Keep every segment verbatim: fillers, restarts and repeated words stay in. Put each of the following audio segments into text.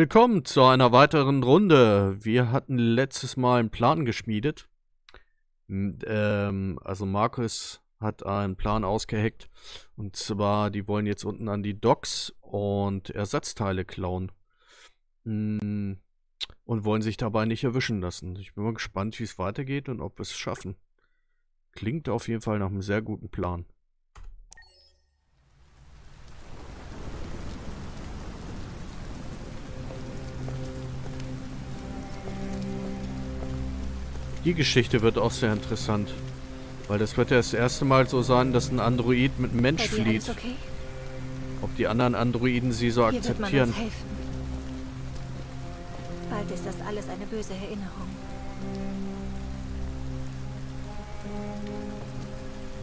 Willkommen zu einer weiteren Runde. Wir hatten letztes Mal einen Plan geschmiedet. Ähm, also Markus hat einen Plan ausgeheckt. Und zwar, die wollen jetzt unten an die Docks und Ersatzteile klauen. Und wollen sich dabei nicht erwischen lassen. Ich bin mal gespannt, wie es weitergeht und ob wir es schaffen. Klingt auf jeden Fall nach einem sehr guten Plan. Die Geschichte wird auch sehr interessant, weil das wird ja das erste Mal so sein, dass ein Android mit einem Mensch flieht. Okay? Ob die anderen Androiden sie so Hier akzeptieren. Bald ist das alles eine böse Erinnerung.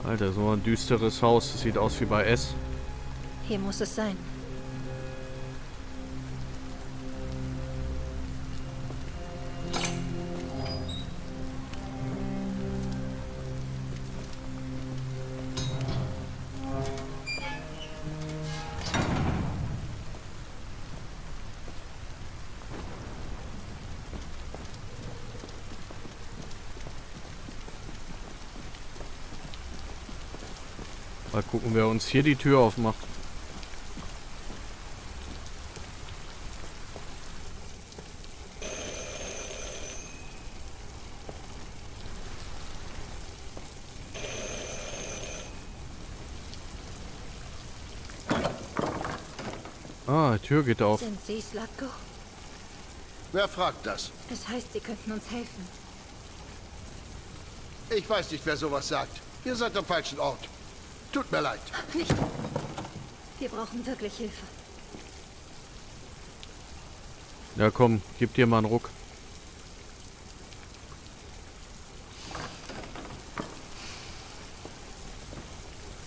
Alter, so ein düsteres Haus. Das sieht aus wie bei S. Hier muss es sein. Mal gucken, wer uns hier die Tür aufmacht. Ah, die Tür geht auf. Sind Sie Zlatko? Wer fragt das? Das heißt, Sie könnten uns helfen. Ich weiß nicht, wer sowas sagt. Ihr seid am falschen Ort. Tut mir leid. Nicht. Wir brauchen wirklich Hilfe. Ja komm, gib dir mal einen Ruck.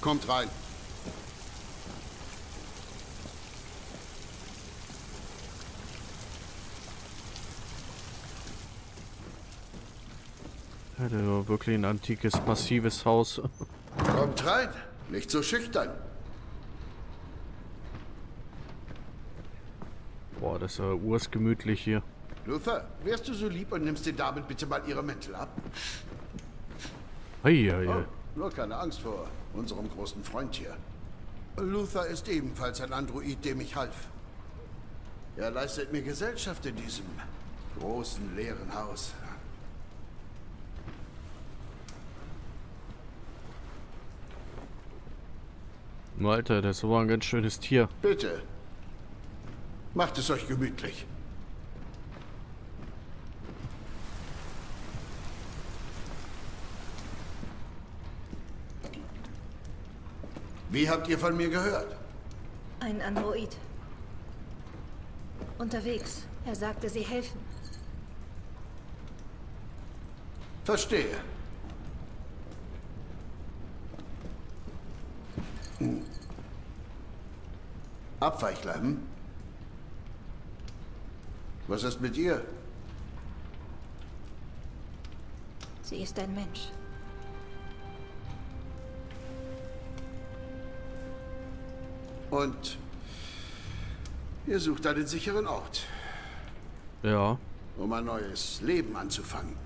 Kommt rein. Ja, das war wirklich ein antikes, massives Haus. Kommt rein. Nicht so schüchtern. Boah, das ist ja ursgemütlich hier. Luther, wärst du so lieb und nimmst den Damen bitte mal ihre Mäntel ab? Hey, hey. Oh, nur keine Angst vor unserem großen Freund hier. Luther ist ebenfalls ein Android, dem ich half. Er leistet mir Gesellschaft in diesem großen, leeren Haus. Alter, das war ein ganz schönes Tier. Bitte. Macht es euch gemütlich. Wie habt ihr von mir gehört? Ein Android. Unterwegs. Er sagte, sie helfen. Verstehe. Abweichler, hm? Was ist mit ihr? Sie ist ein Mensch. Und ihr sucht einen sicheren Ort. Ja. Um ein neues Leben anzufangen.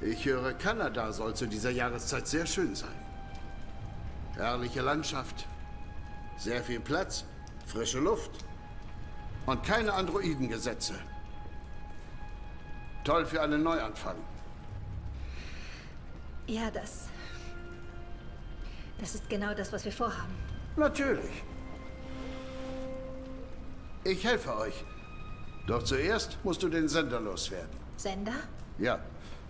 Ich höre, Kanada soll zu dieser Jahreszeit sehr schön sein. Herrliche Landschaft. Sehr viel Platz. Frische Luft und keine Androidengesetze. Toll für einen Neuanfang. Ja, das... Das ist genau das, was wir vorhaben. Natürlich. Ich helfe euch. Doch zuerst musst du den Sender loswerden. Sender? Ja.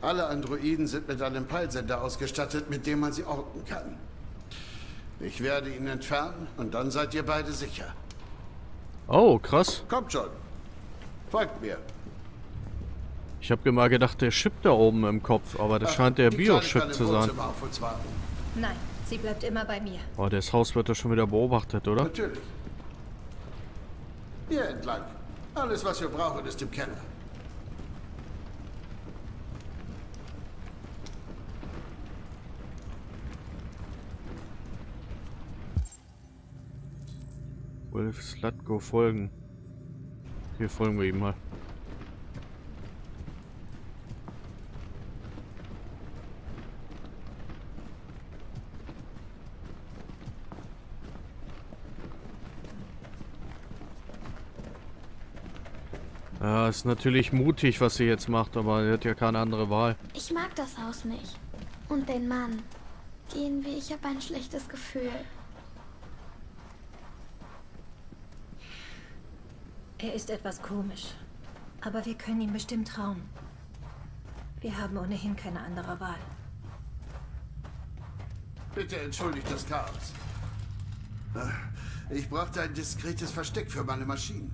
Alle Androiden sind mit einem Peilsender ausgestattet, mit dem man sie orten kann. Ich werde ihn entfernen und dann seid ihr beide sicher. Oh, krass. Kommt schon. Folgt mir. Ich habe mal gedacht, der Chip da oben im Kopf, aber das Ach, scheint der Bio-Chip zu sein. Nein, sie bleibt immer bei mir. Oh, das Haus wird doch schon wieder beobachtet, oder? Natürlich. Hier entlang. Alles, was wir brauchen, ist im Keller. Wolf Zlatko folgen. Hier folgen wir ihm mal. Ja, ist natürlich mutig, was sie jetzt macht, aber sie hat ja keine andere Wahl. Ich mag das Haus nicht. Und den Mann. Gehen wir, ich habe ein schlechtes Gefühl. Er ist etwas komisch, aber wir können ihm bestimmt trauen. Wir haben ohnehin keine andere Wahl. Bitte entschuldigt das Chaos. Ich brauchte ein diskretes Versteck für meine Maschinen.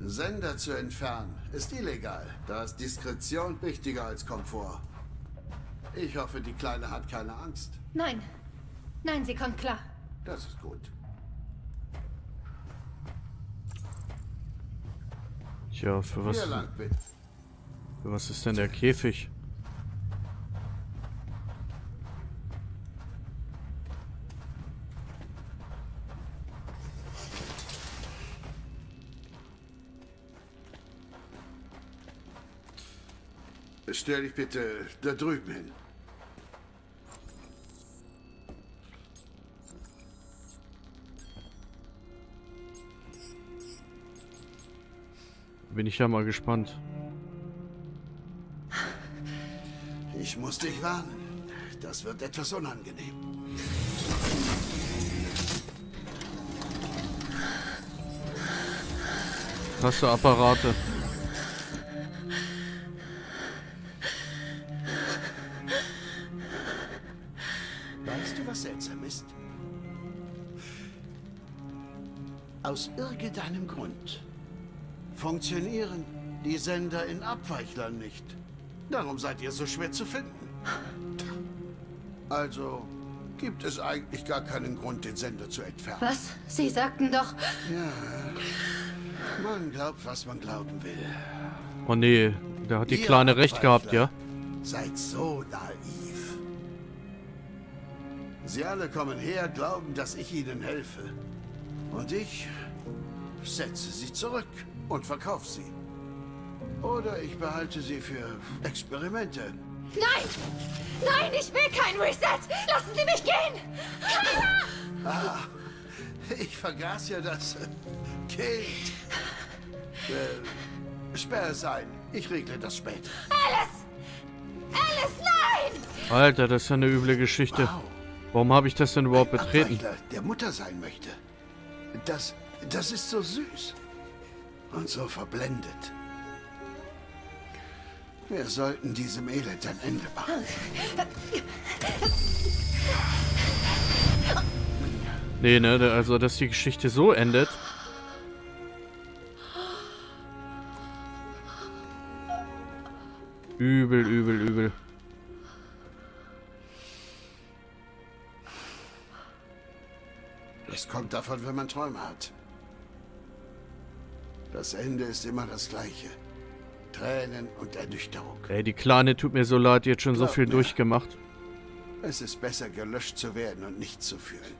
Sender zu entfernen ist illegal, da ist Diskretion wichtiger als Komfort. Ich hoffe, die Kleine hat keine Angst. Nein. Nein, sie kommt klar. Das ist gut. Tja, für was, für was ist denn der Käfig? Stell dich bitte da drüben hin. Bin ich ja mal gespannt. Ich muss dich warnen. Das wird etwas unangenehm. Krasse Apparate. Weißt du, was seltsam ist? Aus irgendeinem Grund funktionieren die Sender in Abweichlern nicht. Darum seid ihr so schwer zu finden. Also gibt es eigentlich gar keinen Grund, den Sender zu entfernen. Was? Sie sagten doch... Ja, man glaubt, was man glauben will. Oh nee, da hat die ihr Kleine recht gehabt, ja? Seid so naiv. Sie alle kommen her, glauben, dass ich ihnen helfe. Und ich setze sie zurück. Und verkauf sie. Oder ich behalte sie für Experimente. Nein! Nein, ich will kein Reset! Lassen Sie mich gehen! Kara! Ah, ich vergaß ja das Kind. Äh, sperr es ein. Ich regle das später. Alice! Alice, nein! Alter, das ist ja eine üble Geschichte. Wow. Warum habe ich das denn überhaupt ein betreten? Abweichler, der Mutter sein möchte. Das, das ist so süß. Und so verblendet. Wir sollten diesem Elend ein Ende machen. Nee, ne? Also, dass die Geschichte so endet. Übel, übel, übel. Das kommt davon, wenn man Träume hat. Das Ende ist immer das gleiche. Tränen und Ernüchterung. Ey, die Kleine tut mir so leid, die hat schon Glaub so viel mir, durchgemacht. Es ist besser, gelöscht zu werden und nicht zu fühlen.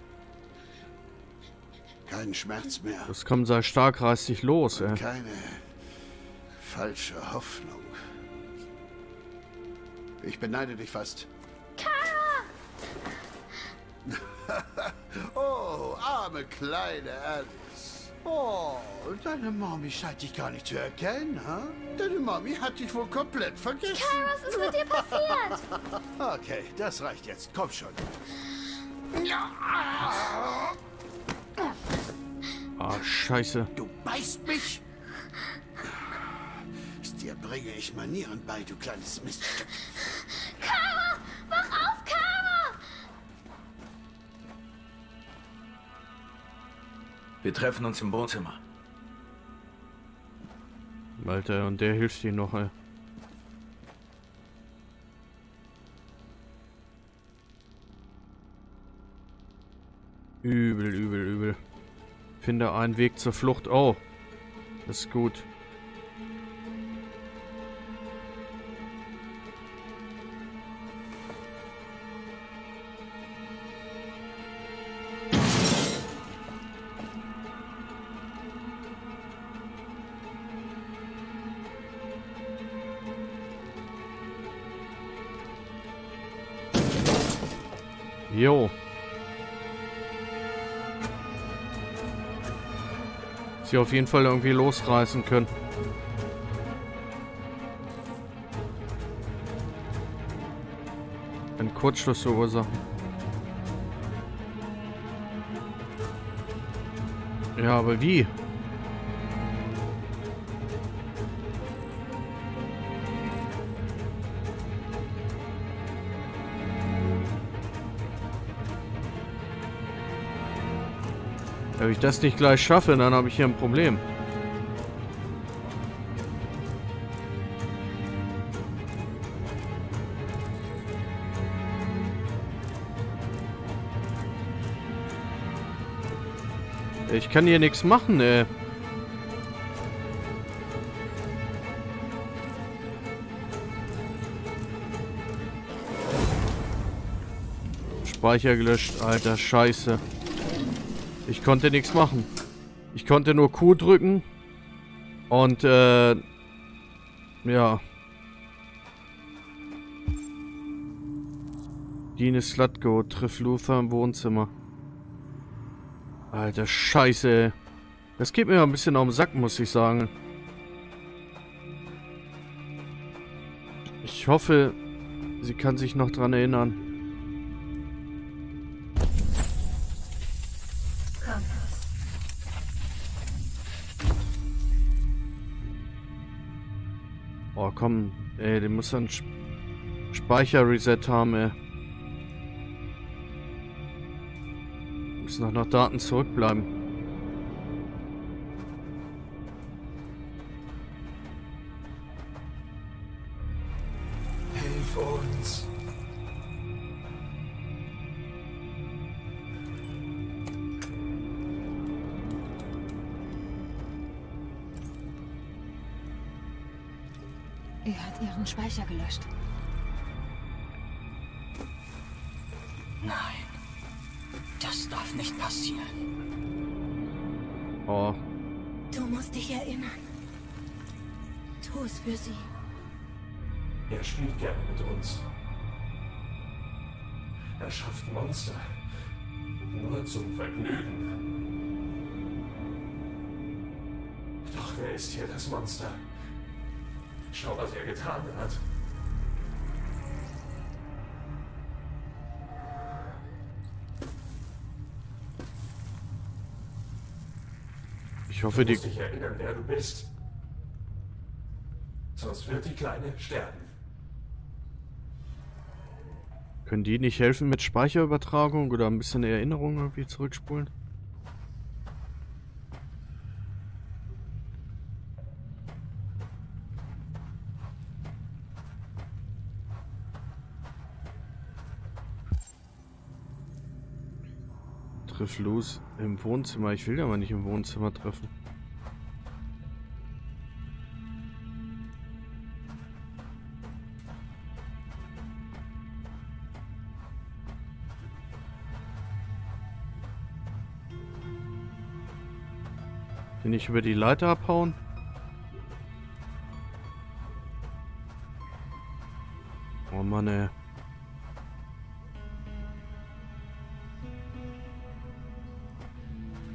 Keinen Schmerz mehr. Das kommt sehr stark, reißt dich los, und ey. Keine falsche Hoffnung. Ich beneide dich fast. Kara! Oh, arme Kleine, Alice. Oh, deine Mami scheint dich gar nicht zu erkennen, ha? Huh? Deine Mami hat dich wohl komplett vergessen. Kara, was ist mit dir passiert? Okay, das reicht jetzt. Komm schon. Ah, oh, Scheiße. Du beißt mich? Dir bringe ich Manieren bei, du kleines Miststück. Kara, wach auf, Kara! Wir treffen uns im Wohnzimmer. Alter, und der hilft dir noch, ey. Übel, übel, übel. Finde einen Weg zur Flucht. Oh, das ist gut. Jo. Sie auf jeden Fall irgendwie losreißen können. Einen Kurzschluss verursachen. Ja, aber wie? Wenn ich das nicht gleich schaffe, dann habe ich hier ein Problem. Ich kann hier nichts machen, ey. Speicher gelöscht, alter Scheiße. Ich konnte nichts machen. Ich konnte nur Q drücken. Und, äh... ja. Dines Zlatko trifft Luther im Wohnzimmer. Alter Scheiße. Das geht mir ein bisschen auf den Sack, muss ich sagen. Ich hoffe, sie kann sich noch dran erinnern. Oh, komm. Ey, der muss einen Speicher-Reset haben, ey. Müssen noch nach Daten zurückbleiben. Hilf uns. Er hat ihren Speicher gelöscht. Nein. Das darf nicht passieren. Oh. Du musst dich erinnern. Tu es für sie. Er spielt gerne mit uns. Er schafft Monster. Nur zum Vergnügen. Doch wer ist hier das Monster? Schau, was er getan hat. Ich hoffe, du musst dich erinnern, wer du bist. Sonst wird die Kleine sterben. Können die nicht helfen mit Speicherübertragung oder ein bisschen Erinnerung irgendwie zurückspulen? Triff los im Wohnzimmer. Ich will ja mal nicht im Wohnzimmer treffen. Bin ich über die Leiter abhauen? Oh Mann, ey.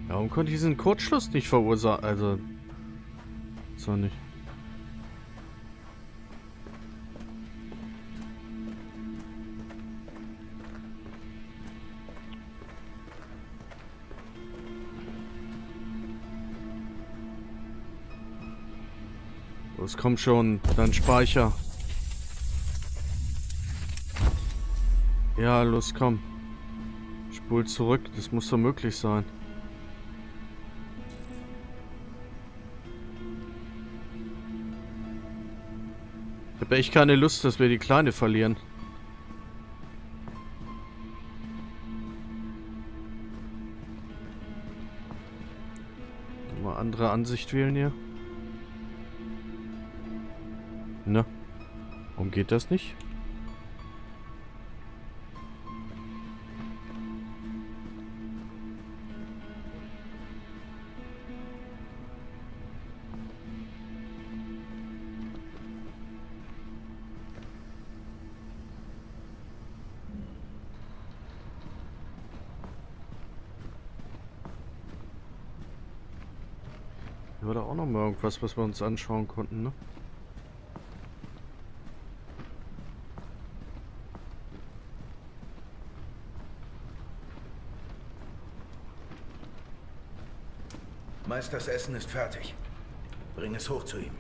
Warum konnte ich diesen Kurzschluss nicht verursachen? Also, so nicht. Los, komm schon, dein Speicher. Ja, los, komm. Spul zurück, das muss doch möglich sein. Ich habe echt keine Lust, dass wir die Kleine verlieren. Mal andere Ansicht wählen hier. Na, warum geht das nicht? War da auch noch mal irgendwas, was wir uns anschauen konnten, ne? Meisters Essen ist fertig. Bring es hoch zu ihm.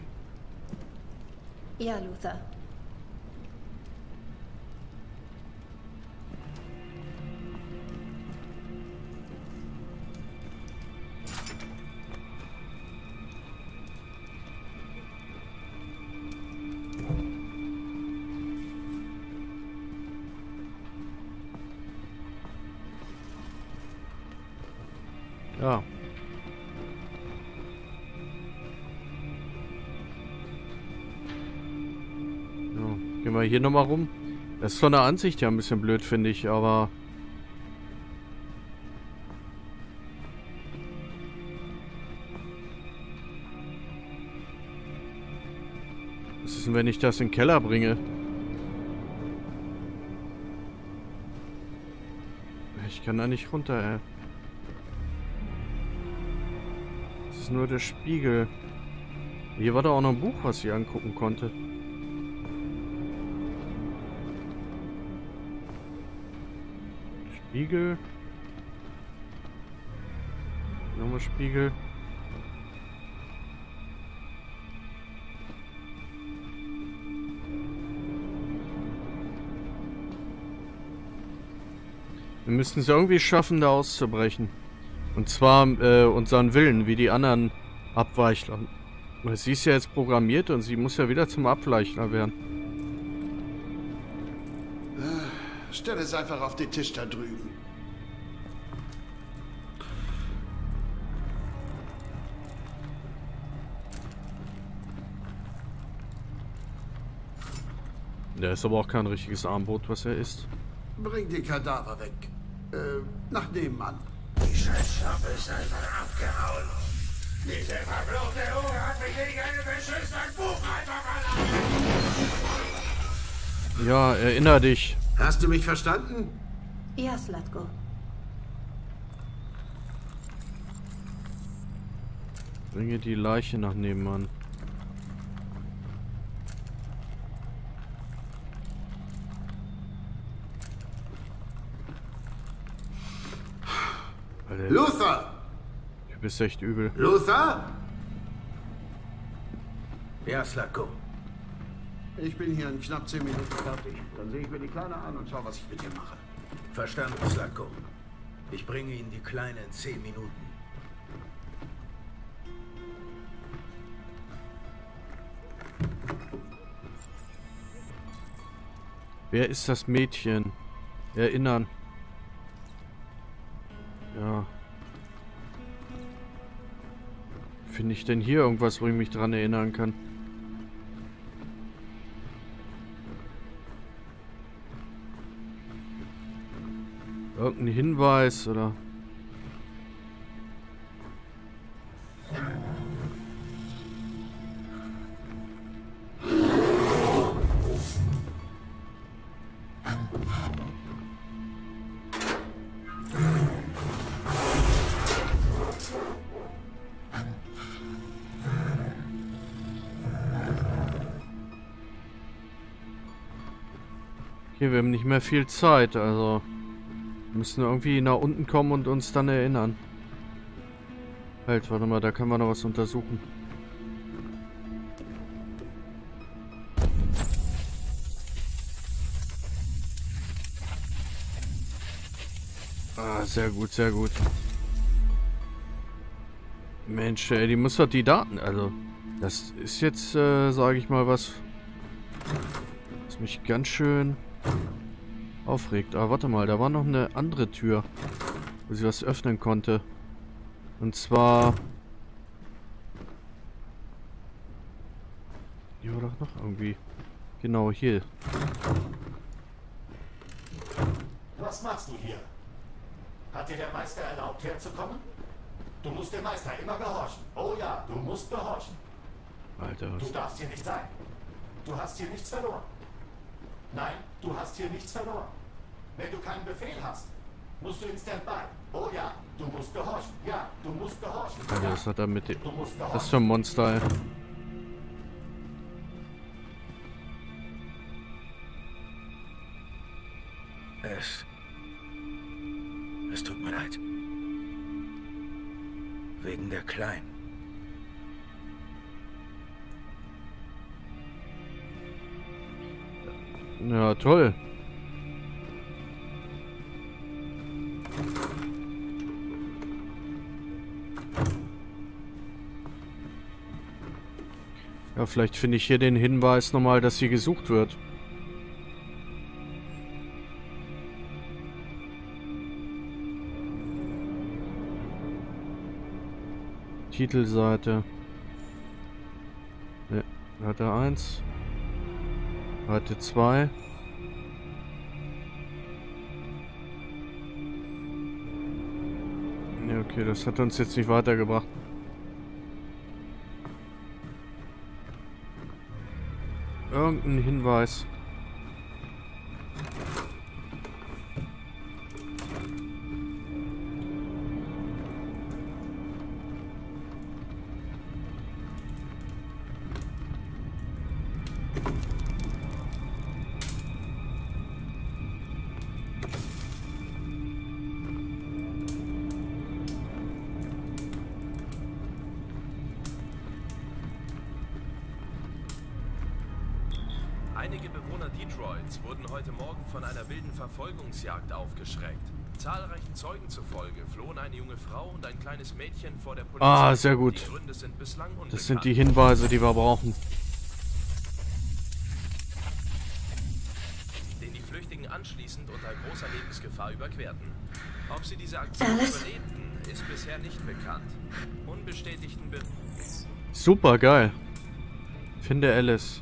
Ja, Luther. Ja. So, gehen wir hier nochmal rum. Das ist von der Ansicht ja ein bisschen blöd, finde ich, aber... Was ist denn, wenn ich das in den Keller bringe? Ich kann da nicht runter, ey. Das ist nur der Spiegel. Hier war da auch noch ein Buch, was ich angucken konnte. Spiegel. Nochmal Spiegel. Wir müssen es irgendwie schaffen, da auszubrechen. Und zwar äh, unseren Willen, wie die anderen Abweichler. Sie ist ja jetzt programmiert und sie muss ja wieder zum Abweichler werden. Stell es einfach auf den Tisch da drüben. Der ist aber auch kein richtiges Armbrot, was er isst. Bring die Kadaver weg. Äh, nach nebenan. Die Scheißschafe ist einfach abgehauen. Diese verfluchte Uhr hat mich gegen eine beschissene Buchhaltung verlassen. Ja, erinnere dich. Hast du mich verstanden? Ja, Zlatko. Bringe die Leiche nach nebenan. Luther! Du bist echt übel. Luther? Ja, Zlatko. Ich bin hier in knapp zehn Minuten fertig. Dann sehe ich mir die Kleine an und schau, was ich mit ihr mache. Verstanden, Zlatko. Ich bringe Ihnen die Kleine in zehn Minuten. Wer ist das Mädchen? Erinnern. Ja. Finde ich denn hier irgendwas, wo ich mich dran erinnern kann? Irgendein Hinweis oder... Wir haben nicht mehr viel Zeit, also müssen irgendwie nach unten kommen und uns dann erinnern. Halt, warte mal, da können wir noch was untersuchen. Ah, sehr gut, sehr gut. Mensch, ey, die muss doch die Daten, also das ist jetzt, äh, sage ich mal, was, was mich ganz schön... aufregt. Aber warte mal, da war noch eine andere Tür, wo sie was öffnen konnte. Und zwar... hier war doch noch irgendwie... Genau, hier. Was machst du hier? Hat dir der Meister erlaubt, herzukommen? Du musst dem Meister immer gehorchen. Oh ja, du musst gehorchen. Alter, was... Du darfst hier nicht sein. Du hast hier nichts verloren. Nein, du hast hier nichts verloren. Wenn du keinen Befehl hast, musst du in Standby. Oh ja, du musst gehorchen. Ja, du musst gehorchen. Also, was hat er mit dem... Das ist schon ein Monster, ey. Es... Es tut mir leid. Wegen der Kleinen. Ja, toll. Ja, vielleicht finde ich hier den Hinweis nochmal, dass hier gesucht wird. Titelseite. Ne, hat er eins. Seite zwei. Ne, okay, das hat uns jetzt nicht weitergebracht. Irgendein Hinweis. Einige Bewohner Detroits wurden heute Morgen von einer wilden Verfolgungsjagd aufgeschreckt. Zahlreichen Zeugen zufolge flohen eine junge Frau und ein kleines Mädchen vor der Polizei. Ah, sehr gut. Die Gründe sind bislang unbekannt. Das sind die Hinweise, die wir brauchen. Den die Flüchtigen anschließend unter großer Lebensgefahr überquerten. Ob sie diese Aktion überlebten, ist bisher nicht bekannt. Unbestätigten Be Super geil. Finde Alice.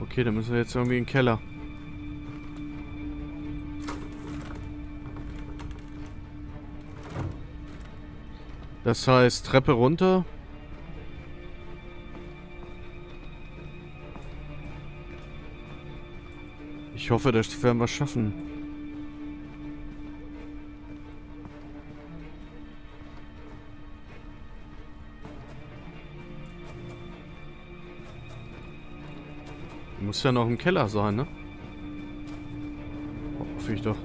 Okay, dann müssen wir jetzt irgendwie in den Keller. Das heißt, Treppe runter. Ich hoffe, das werden wir schaffen. Muss ja noch im Keller sein, ne? Oh, hoffe ich doch.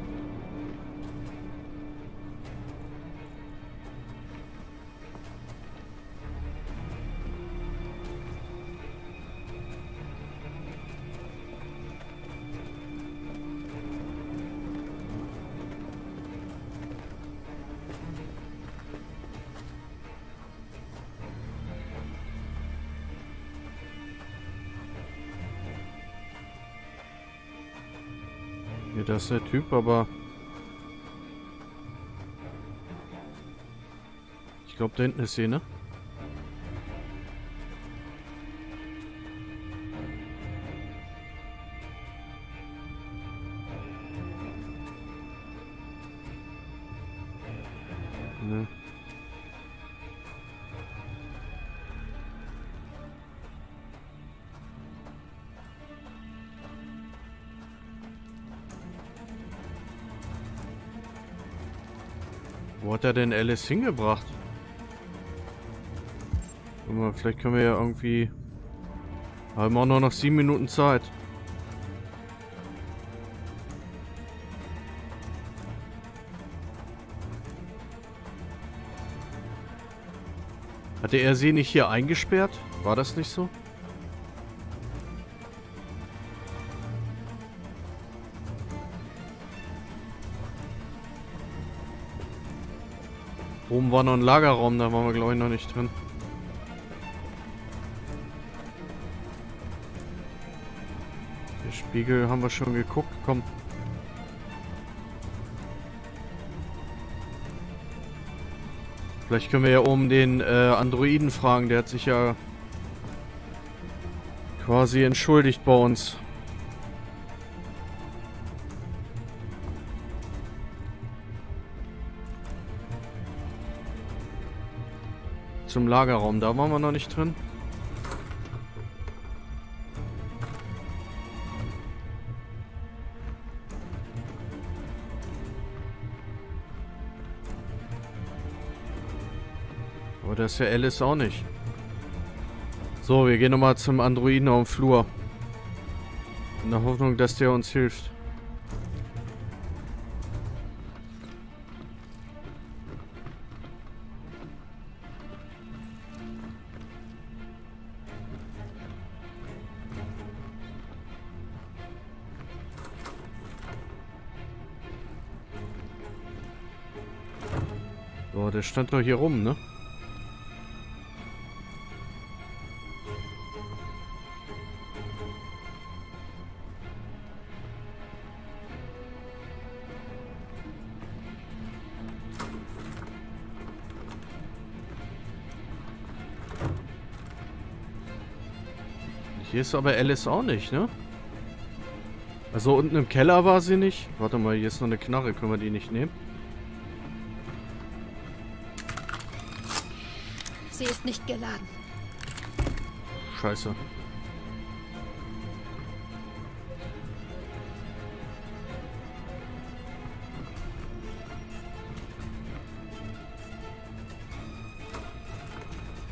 Das ist der Typ, aber ich glaube, da hinten ist sie, ne? Ne. Wo hat er denn Alice hingebracht? Mal, vielleicht können wir ja irgendwie... Haben wir auch nur noch sieben Minuten Zeit. Hatte er sie nicht hier eingesperrt? War das nicht so? Oben war noch ein Lagerraum, da waren wir glaube ich noch nicht drin. Der Spiegel haben wir schon geguckt, komm. Vielleicht können wir ja oben den äh, Androiden fragen, der hat sich ja quasi entschuldigt bei uns. Zum Lagerraum, da waren wir noch nicht drin. Aber das ist ja Alice auch nicht. So, wir gehen nochmal zum Androiden auf dem Flur. In der Hoffnung, dass der uns hilft. So, der stand doch hier rum, ne? Hier ist aber Alice auch nicht, ne? Also unten im Keller war sie nicht. Warte mal, hier ist noch eine Knarre. Können wir die nicht nehmen? Sie ist nicht geladen. Scheiße.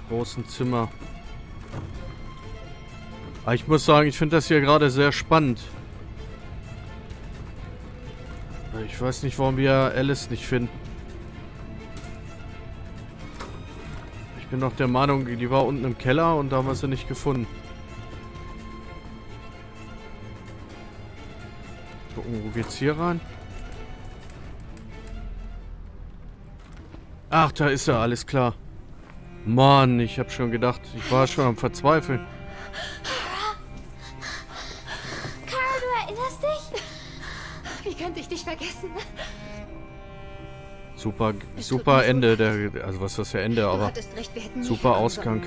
Großen Zimmer. Ich muss sagen, ich finde das hier gerade sehr spannend. Ich weiß nicht, warum wir Alice nicht finden. Ich bin noch der Meinung, die war unten im Keller und da haben wir sie nicht gefunden. Gucken, wo geht's hier rein? Ach, da ist er, alles klar. Mann, ich habe schon gedacht, ich war schon am Verzweifeln. Vergessen. Super, super Ende, der, also was ist das für Ende, aber super Ausgang.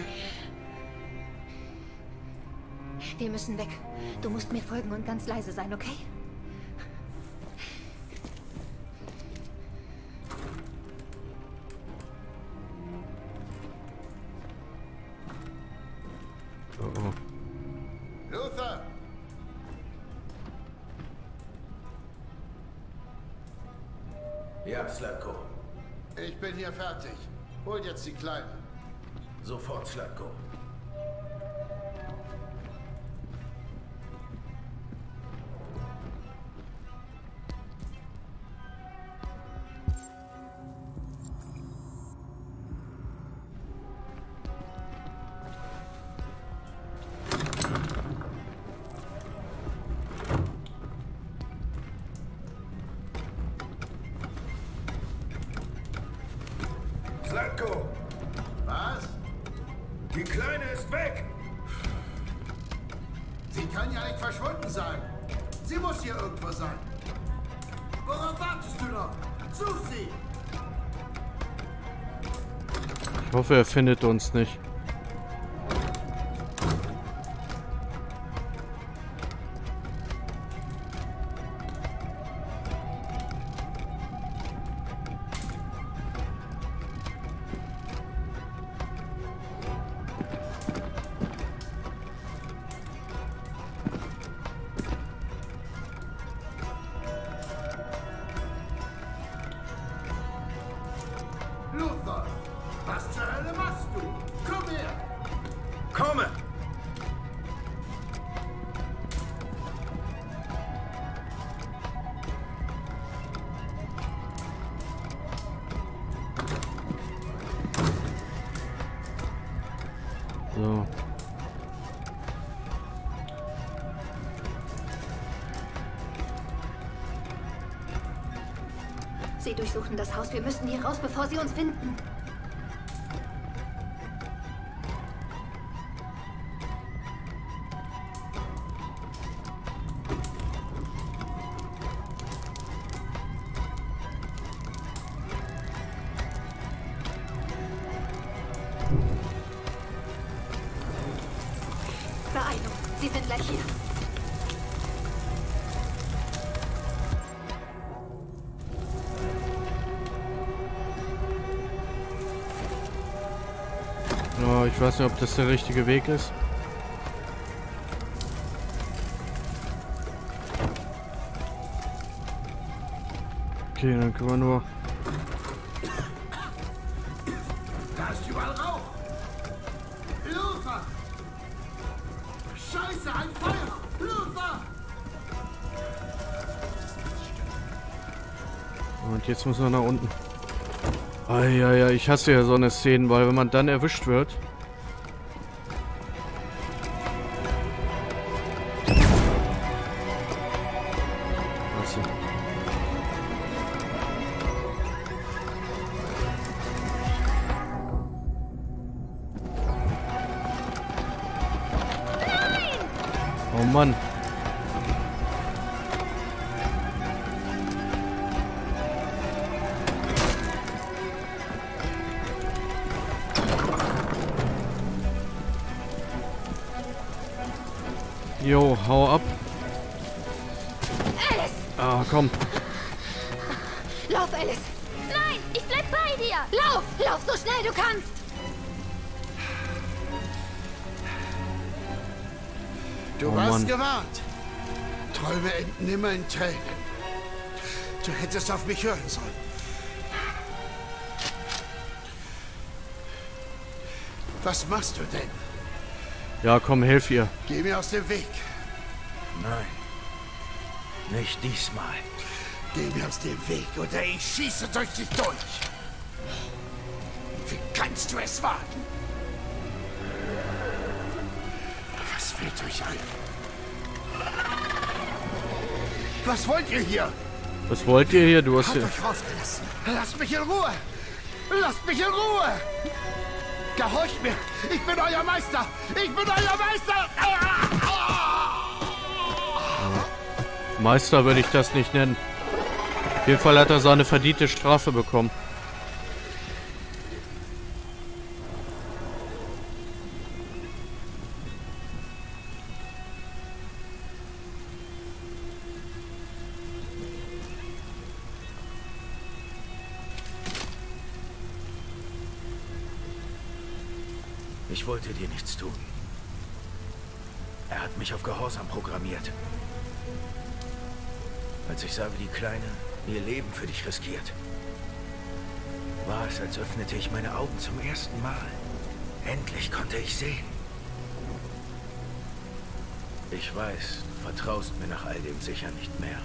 Wir müssen weg. Du musst mir folgen und ganz leise sein, okay? Oh oh. Luther! Ja, Zlatko. Ich bin hier fertig. Holt jetzt die Kleinen. Sofort, Zlatko. Zlatko! Was? Die Kleine ist weg! Sie kann ja nicht verschwunden sein. Sie muss hier irgendwo sein. Worauf wartest du noch? Such sie! Ich hoffe, er findet uns nicht. Was zur Hölle machst du? Komm her! Komme! So. Sie durchsuchen das Haus. Wir müssen hier raus, bevor sie uns finden. Sie sind gleich hier. Oh, ich weiß nicht, ob das der richtige Weg ist. Okay, dann können wir nur... Da ist überall raus. Scheiße, ein Feuer! Luther! Und jetzt muss man nach unten. Ah, ja, ja, ich hasse ja so eine Szene, weil wenn man dann erwischt wird... Oh Mann. Jo, hau ab. Alice! Ah, komm. Lauf, Alice. Nein, ich bleib bei dir. Lauf, lauf so schnell du kannst. Du oh, warst Mann. gewarnt. Träume enden immer in Tränen. Du hättest auf mich hören sollen. Was machst du denn? Ja, komm, hilf ihr. Geh mir aus dem Weg. Nein. Nicht diesmal. Geh mir aus dem Weg oder ich schieße durch dich durch. Wie kannst du es wagen? Was fällt euch ein? Was wollt ihr hier? Was wollt ihr hier? Du hast hier... Lasst mich in Ruhe! Lasst mich in Ruhe! Gehorcht mir! Ich bin euer Meister! Ich bin euer Meister! Meister würde ich das nicht nennen. Auf jeden Fall hat er seine verdiente Strafe bekommen. Ich wollte dir nichts tun. Er hat mich auf Gehorsam programmiert. Als ich sah, wie die Kleine ihr Leben für dich riskiert, war es, als öffnete ich meine Augen zum ersten Mal. Endlich konnte ich sehen. Ich weiß, du vertraust mir nach all dem sicher nicht mehr.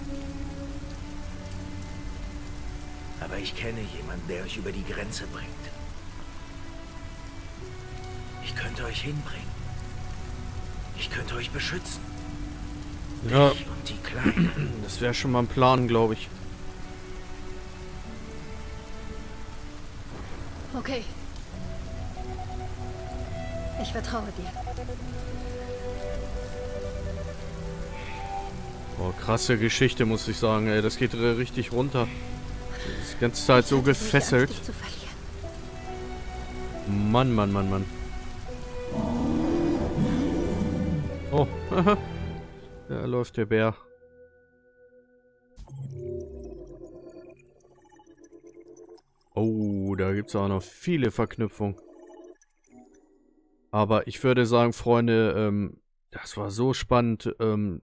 Aber ich kenne jemanden, der euch über die Grenze bringt. Ich könnte euch hinbringen. Ich könnte euch beschützen. Ja. Dich und die Kleine. Das wäre schon mal ein Plan, glaube ich. Okay. Ich vertraue dir. Boah, krasse Geschichte, muss ich sagen. Ey, das geht richtig runter. Das ist die ganze Zeit so gefesselt. Mann, Mann, Mann, Mann. Oh, da läuft der Bär. Oh, da gibt es auch noch viele Verknüpfungen. Aber ich würde sagen, Freunde, ähm, das war so spannend. Ähm,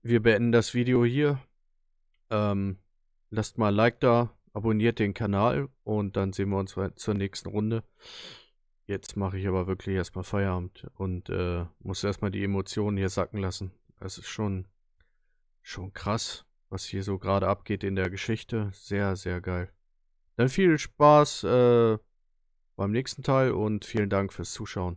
wir beenden das Video hier. Ähm, lasst mal ein Like da, abonniert den Kanal und dann sehen wir uns zur nächsten Runde. Jetzt mache ich aber wirklich erstmal Feierabend und äh, muss erstmal die Emotionen hier sacken lassen. Es ist schon, schon krass, was hier so gerade abgeht in der Geschichte. Sehr, sehr geil. Dann viel Spaß äh, beim nächsten Teil und vielen Dank fürs Zuschauen.